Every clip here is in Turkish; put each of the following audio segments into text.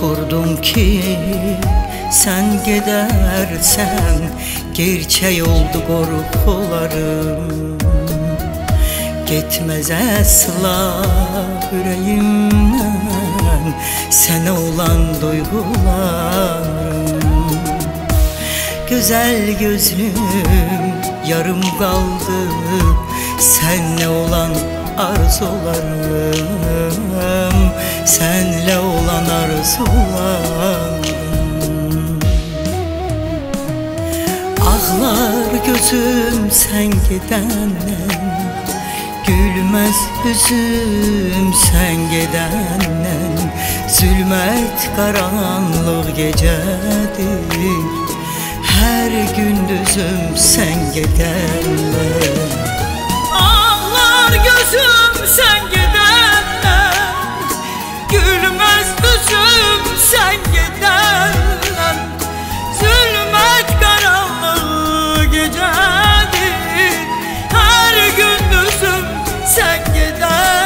kurdum ki sen gidersen, gerçek oldu korkularım. Gitmez asla yüreğimden sana olan duygularım. Güzel gözlüm yarım kaldı, senle olan arzularım, senle olan arzularım. Ağlar gözüm sen gidenden, gülmez yüzüm sen gidenden. Zülmet karanlık gecedir, her gündüzüm sen gidenden. Gözüm sen gidenler,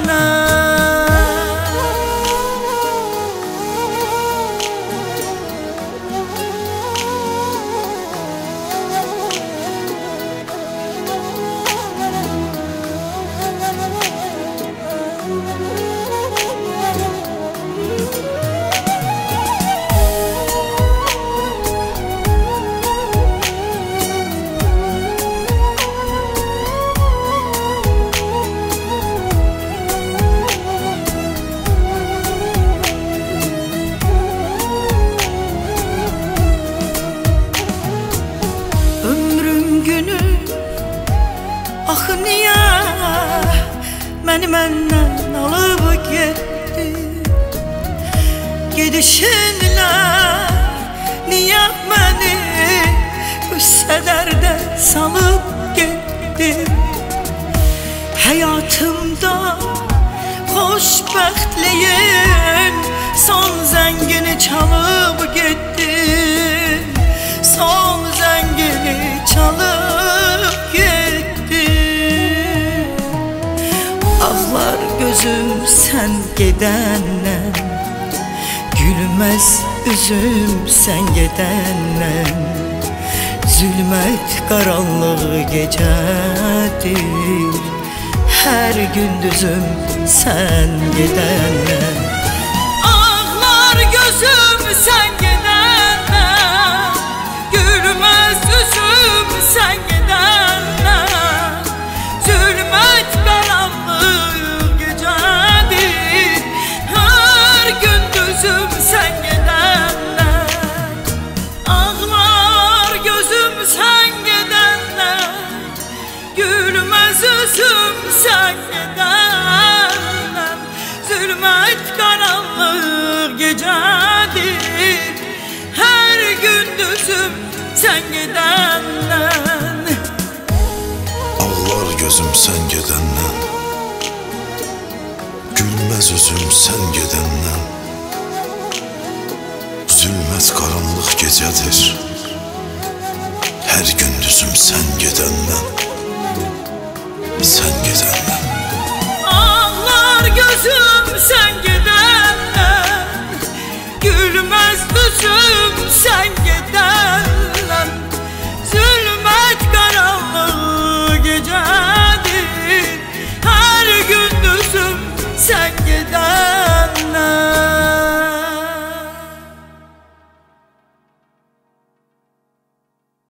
gülmez gözüm sen gidenler. Zulmet karanlığı gecedir, her gündüzüm sen gidenler. Məni məndən alıb getdi, gedişinlə niyə məni qüssələrdə salıb getdi. Həyatımda xoşbəxtliyin son zəngini çalıb getdi, son zəngini çalıb getdi. Ağlar gözüm sen gidenle, gülmez üzüm sen gidenle. Zulmet karanlığı gecedir, her gündüzüm sen gidenle. Ağlar gözüm sen gidenle, gülmez üzüm sen gidenle. Zulmet sen gidenler, ağlar gözüm sen gidenler, gülmez yüzüm sen gidenler. Zulmet karanlık gecedir, her gündüzüm sen gidenler. Ağlar gözüm sen gidenler, gülmez yüzüm sen gidenler. Zulmet karanlık gecedir, her gündüzüm sen gidenden, sen gidenden. Ağlar gözüm sen gidenden, gülmez yüzüm sen gidenden.